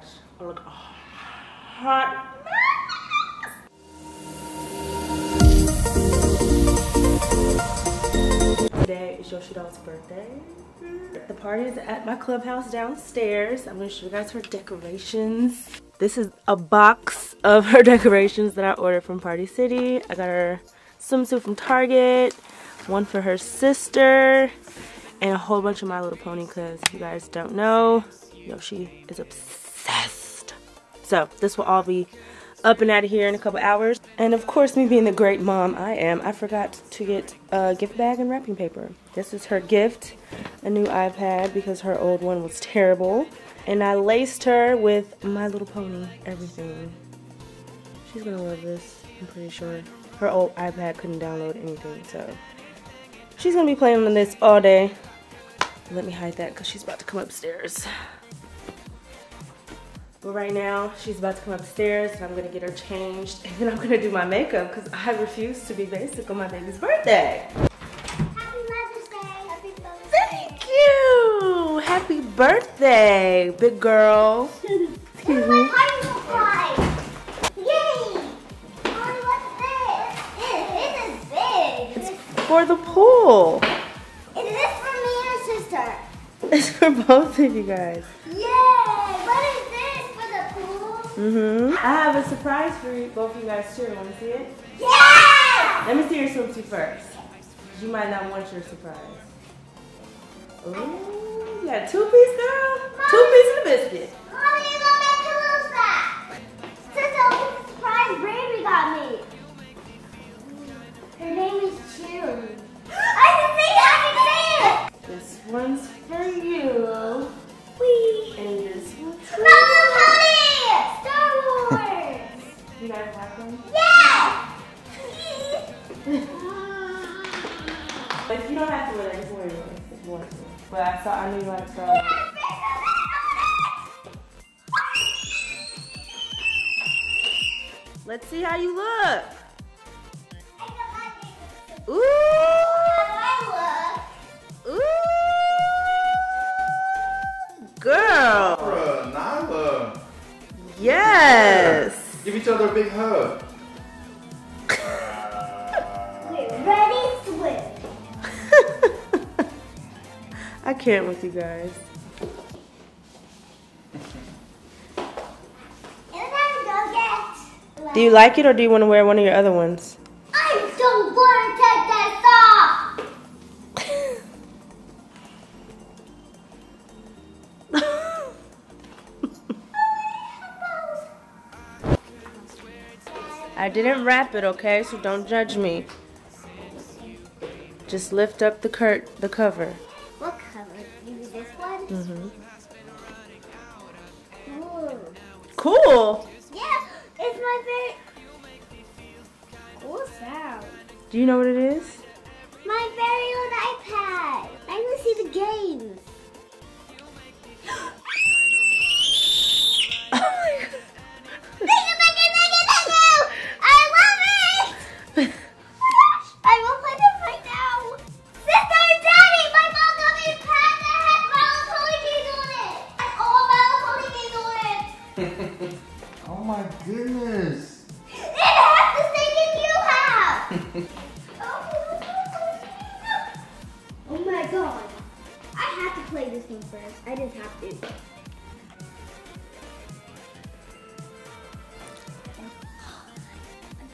guys. I look hot. Today is Yoshidoll's birthday. The party is at my clubhouse downstairs. I'm gonna show you guys her decorations. This is a box of her decorations that I ordered from Party City. I got her swimsuit from Target, one for her sister, and a whole bunch of My Little Pony, because if you guys don't know, Yoshi is obsessed. So this will all be up and out of here in a couple hours. And of course, me being the great mom I am, I forgot to get a gift bag and wrapping paper. This is her gift, a new iPad, because her old one was terrible. And I laced her with My Little Pony everything. She's gonna love this, I'm pretty sure. Her old iPad couldn't download anything, so she's gonna be playing on this all day. Let me hide that because she's about to come upstairs. But right now, she's about to come upstairs and I'm gonna get her changed and then I'm gonna do my makeup because I refuse to be basic on my baby's birthday. Happy Mother's Day. Happy Mother's Day. Thank you. Happy birthday, big girl. Excuse me. Yay. This is big. It's for the pool. Is this for me and your sister? It's for both of you guys. Mm-hmm. I have a surprise for you, both of you guys too. Want to see it? Yeah! Let me see your swimsuit first. You might not want your surprise. Ooh, you got a two-piece, girl? Two-piece and a biscuit. Mommy, you don't have to lose that. Since I was a surprise, baby got me. Her name is Chewie. I can see it! I can see it! This one's for you. Whee! And this one's for you. You guys like them? Yeah! But you don't have to wear it, just wear it if you want to. But I knew you liked girls. Let's see how you look. Ooh! Ooh! Girl! Nyla! Yes! Give each other a big hug. Wait, ready, swim. I can't with you guys. Do you like it or do you want to wear one of your other ones? I don't want to take that off. I didn't wrap it, okay? So don't judge me. Just lift up the cover. What cover? Maybe this one? Mm-hmm. Ooh. Cool? Yeah, it's my favorite. Cool sound. Do you know what it is? My very own iPad. I want to see the games.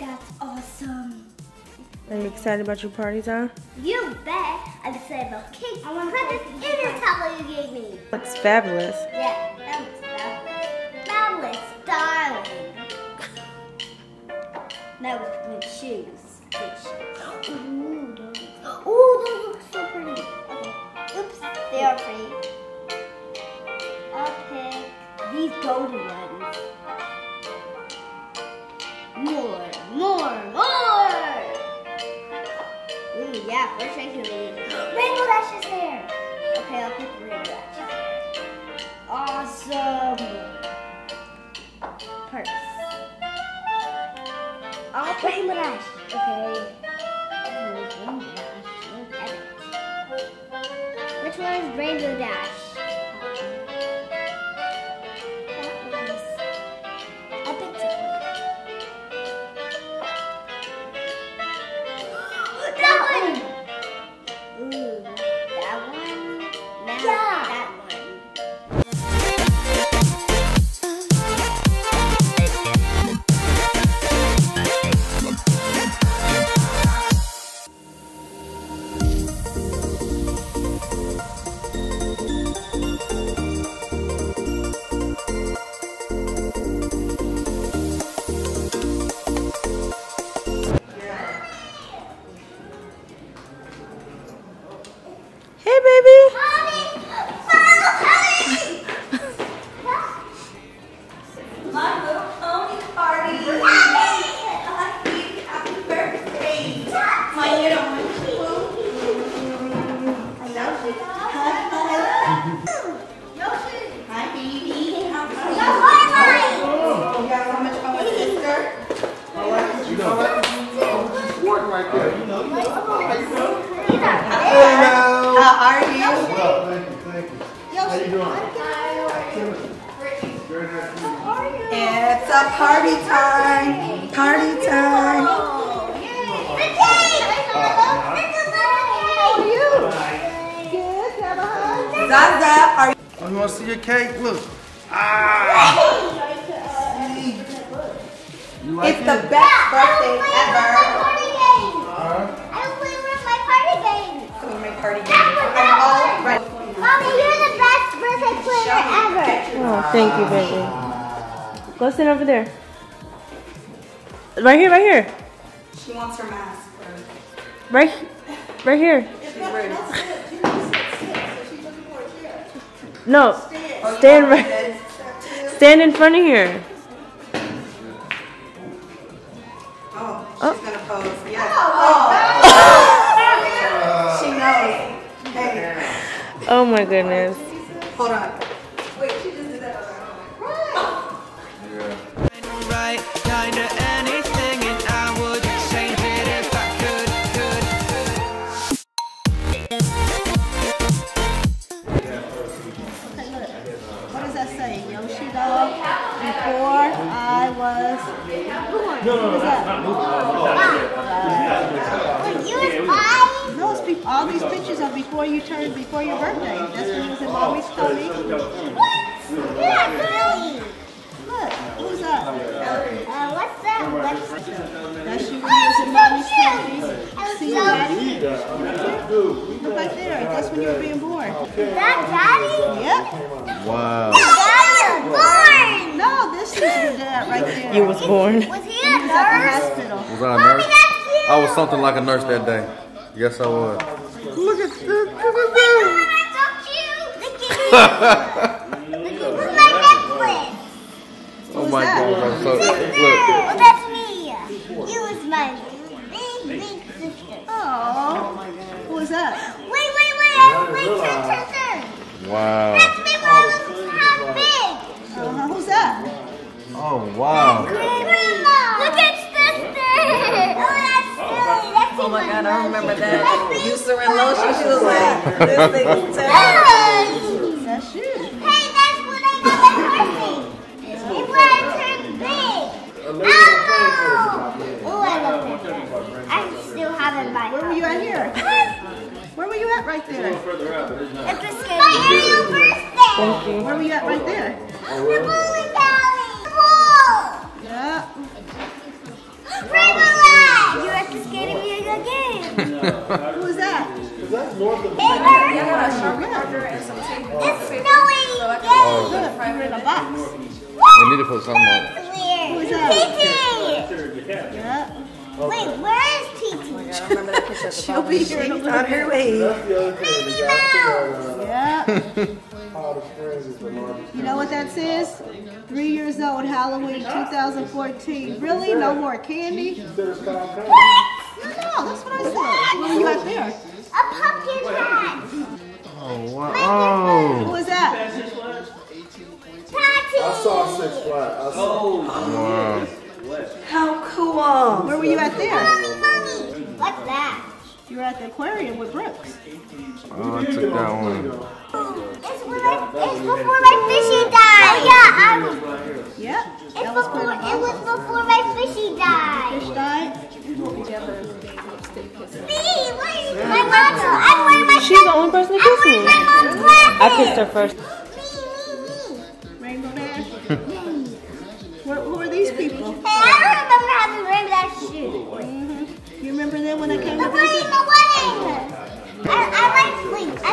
That's awesome. Are you excited about your party, Zara? You bet. I'm excited about cake. I want to put this in the towel you gave me. Looks fabulous. Yeah, that looks fabulous. Fabulous, darling. That was new shoes. Ooh, those look so pretty. Okay. Oops, they are pretty. I'll pick these golden ones. More! Ooh, yeah, first I can read. Rainbow Dash is there! Okay, I'll pick Rainbow Dash. Awesome! Purse. I'll pick Rainbow Dash. Okay. Rainbow Dash. Look at it. Which one is Rainbow Dash? That one. It's a party time. Party time. The cake. How are you? Good. Have a hug. Zaza, are you? Oh, you want to see your cake? Look. It's the best birthday ever. I was playing with my party game. So you make party games. All right. Mommy, you're the best birthday planner ever. Oh, thank you, baby. Go sit over there. Right here, right here. She wants her mask. Right here. No, stand right. Stand in front of here. Oh, she's gonna pose. Yeah. Oh. She knows. Hey. Oh my goodness. Hold on. Wait, she just did that. Right. Kind of anything, and I would change it if I could. Okay, look. What does that say? Yoshidoll. Before I was born. No, what is that? All these pictures are before you turned, before your birthday. That's when you was in mommy's tummy. What? Yeah, really? Look, who's that? What's that? That's you when you was in mommy's tummy. See your daddy? Look right there. That's when you were being born. That daddy? Yep. Wow. Daddy was born. No, this is your dad right there. You was born. Was he a nurse? At the hospital. Was I a nurse? Mommy, that's you. I was something like a nurse that day. Yes, I would. Look at this. Look at this. Look at my necklace. Oh my God. I'm so excited. Well, that's me. You was my big, big sister. Oh. Who was that? Wait, wait, wait. Turn. Wow. That's me when I was half big. Who's that? Oh, wow. My grandma. Look at sister. Oh my God, I remember that. You surrender lotion, she was like, this thing is terrible. That's you. Hey, that's when I got my birthday. It's when I turned big. Oh! Oh, I love that. I still haven't bought it. Where were you at here? Where were you at right there? It's my annual birthday. Thank you. Where were you at right there? The bowling alley. The pool. Yeah. Rainbow Dash! You have to skate me again. Who's that? That's north of the it's snowing. Oh, look, you're in a box. They need to put something on it. Who's that? TT! Yeah. Wait, where is TT? She'll be here on her way. Minnie Mouse! Yeah. You know what that says? 3 years old, Halloween 2014. Really? No more candy? What? No, that's what I said. What were you out there? A pumpkin hat. Oh, wow. Oh. Who was that? Patty. I saw Six Flags. Oh, wow. How cool. Where were you at there? Mommy, mommy. What's that? You were at the aquarium with Brooks. Oh, I took that one. It's before my fishy died. Oh, yeah, I was. Yeah. It was before my fishy died. Fish died? See, what is my mom? I'm wearing my. She's the only person who kissed me. I kissed her first. Me. Rainbow Dash. Who are these people? Hey, I don't remember having Rainbow Dash shoes. You remember them when I came to visit? The wedding. I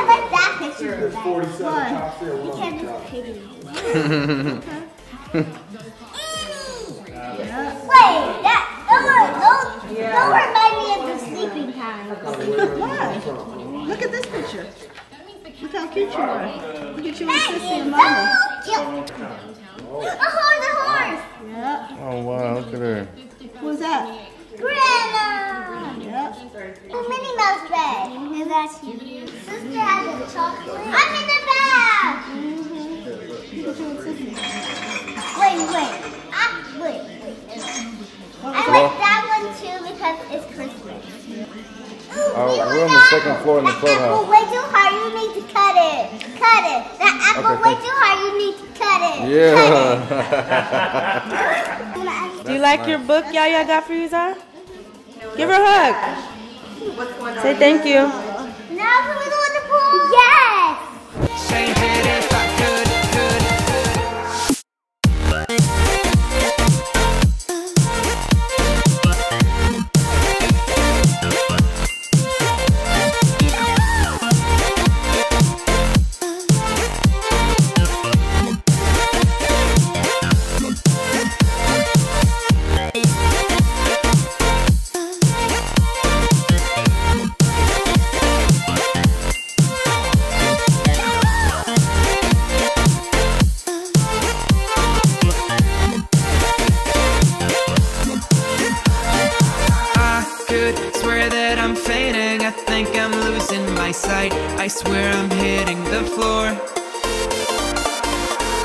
like that picture. Why? Because it's pretty. Wait, don't remind me of the sleeping time. Why? Look at this picture. Look how cute you are. Look at you and Sissy and Mama. The horse. Yeah. Oh wow, look at her. Who's that? Grandma! Yep. Minnie Mouse bag. And that's you. Sister has a chocolate. I'm in the bag! Wait. I like that one too because it's Christmas. We're on the second floor in the clubhouse. That apple way too hard. You need to cut it. That apple way too hard. you need to cut it. Yeah. Cut it. Do you like your book Yaya got for you, Zara? Give her a hug. Say thank you. Now can we go in the pool? Yes. I swear I'm hitting the floor.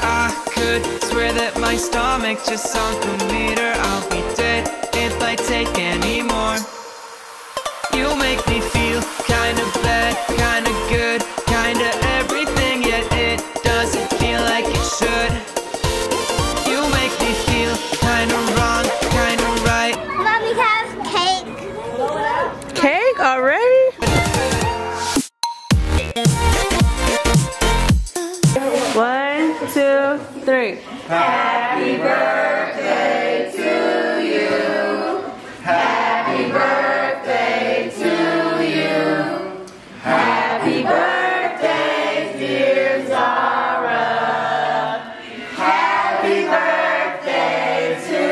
I could swear that my stomach just sunk a meter. I'll be dead if I take any more. You make me feel kinda bad, kinda good, kinda everything, yet it doesn't feel like it should. You make me feel kinda wrong, kinda right. Mommy, have cake. Cake already? Three. Happy birthday to you. Happy birthday to you. Happy birthday, dear Zara. Happy birthday to you.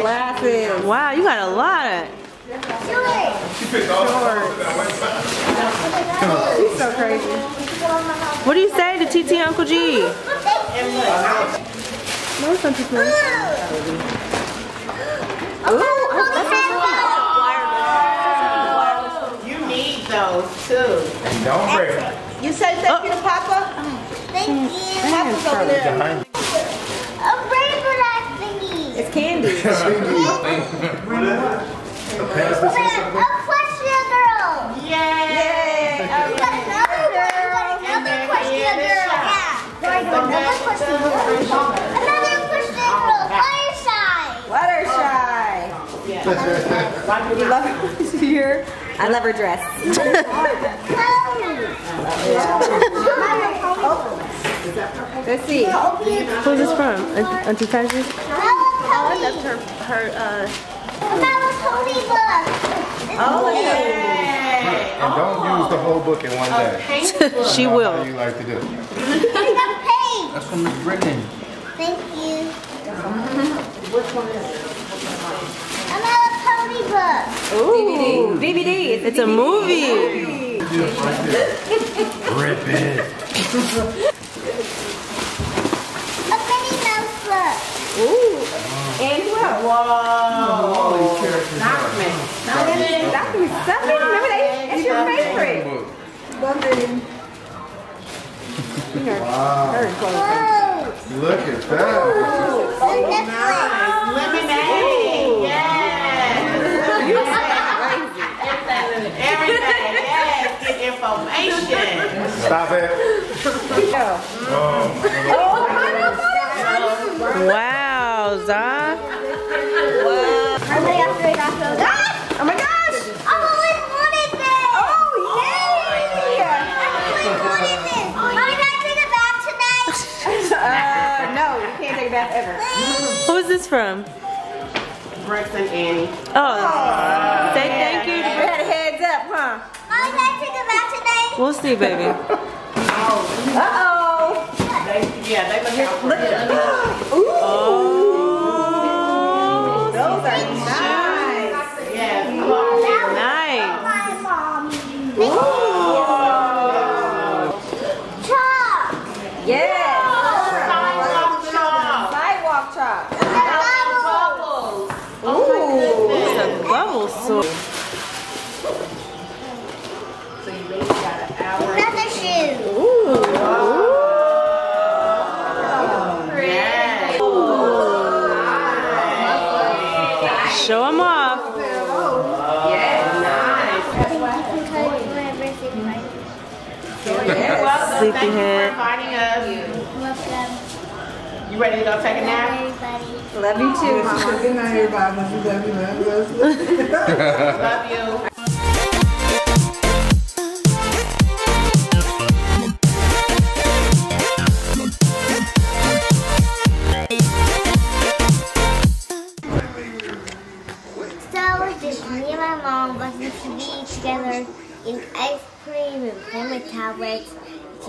Glasses. Wow, you got a lot. She picked all the She's so crazy. What do you say to TT and Uncle G? No, it's not too close. You need those too. And don't break them. You said thank you to Papa? Thank you. Papa's over there. It's candy. It's candy. What is it? A question girl. Yay! We got another girl. We got another question girl. Yeah. Another question girl. Another question girl. Fluttershy. Fluttershy. You love her this year? I love her dress. Let's see. Who's this from? Auntie Tasha? I left her Pony book. Oh, yay! And don't use the whole book in one day. She will. How you like to do? That's from Miss Brittany. Thank you. Which one is it? I love a Pony book. Ooh. DVD. It's a movie. Rip it. A Minnie Mouse book. Ooh. And who else? Whoa. All these characters. Dr. McStuffin. Remember that? It's your favorite. Wow. Look at that. Nice. Lemonade. Yes. You said everything. Yes. Get information. Stop it. Oh. Wow. Oh my gosh! I always wanted this! Oh, yay! I always wanted this! Mommy, can I take a bath tonight? No, you can't take a bath ever. Please. Who is this from? Brooks and Annie. Oh. Say thank you. You had a heads up, huh? Mommy, can I take a bath tonight? We'll see, baby. They look out for it. Ooh! Oh. Those are nice. Nice. Ooh. Yes. Sidewalk chalk. Sidewalk chalk. Bubbles. Oh my goodness. It's a bubble sword. So you really got an hour. Another shoe. Ooh. Wow. Show them off. Yes. Sleepy head. You ready to go take a nap? Love you too, Mama. Good night, everybody. Love you. Love you.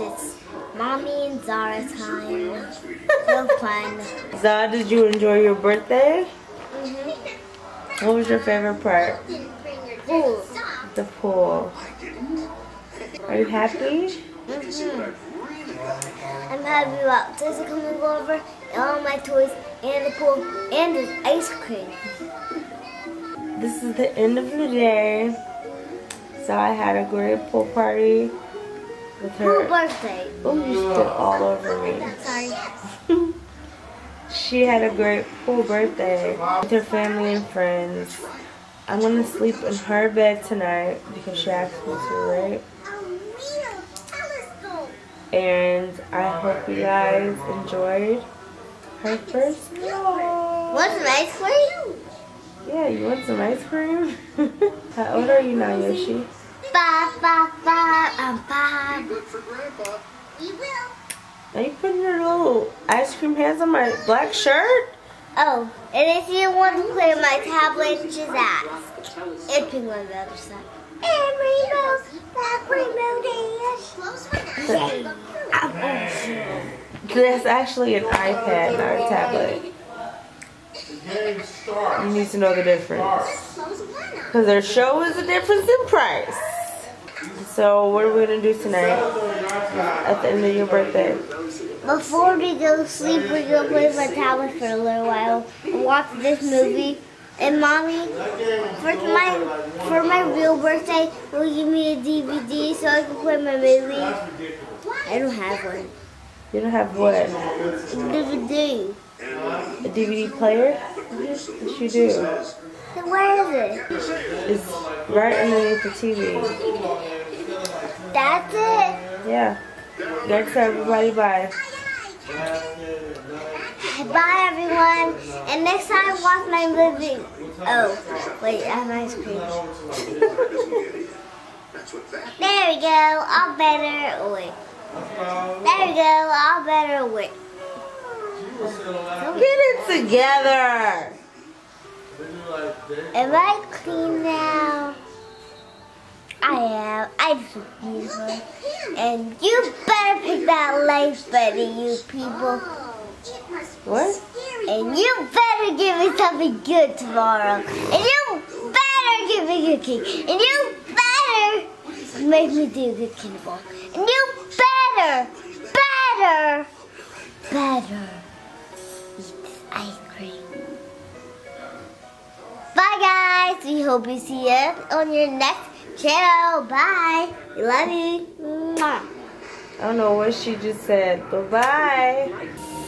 It's Mommy and Zara time. So fun. Zara, did you enjoy your birthday? Mm-hmm. What was your favorite part? Pool. The pool. Mm-hmm. Are you happy? Mm-hmm. I'm happy about Tessa coming over, and all my toys, and the pool, and the ice cream. This is the end of the day. So I had a great pool party. With her birthday. Oh, you spit all over me. Sorry. She had a great full birthday with her family and friends. I'm gonna sleep in her bed tonight because she asked me to, right? And I hope you guys enjoyed her first vlog. Want some ice cream? Yeah, you want some ice cream? How old are you now, Yoshi? 5, 5, 5, I'm 5. Be good for Grandpa. He will. Are you putting your little ice cream hands on my black shirt? Oh, and if you want to clear my tablet, just ask. And ping on the other side. And Rainbow's Black Rainbow Dash. That's actually an iPad, not a tablet. You need to know the difference. Because their show is a difference in price. So what are we going to do tonight at the end of your birthday? Before we go to sleep, we're going to play with my tablet for a little while and watch this movie. And Mommy, for my real birthday, will give me a DVD so I can play my movie. I don't have one. You don't have what? A DVD. A DVD player? Yes, you do. So where is it? It's right underneath the TV. That's it? Yeah. That's everybody. Bye. Bye, everyone. And next time, watch my movie. Oh, wait, I have ice cream. There we go. All better. Wait. There we go. All better. Wait. Get it together. Am I clean now? I am. I just look beautiful. And you better pick that life buddy, you people. What? And you better give me something good tomorrow. And you better give me good cake. And you better make me do good cannibal. And you better, better, better eat ice cream. Bye guys, we hope you see us on your next channel. Bye, we love you. Mwah. I don't know what she just said, but bye.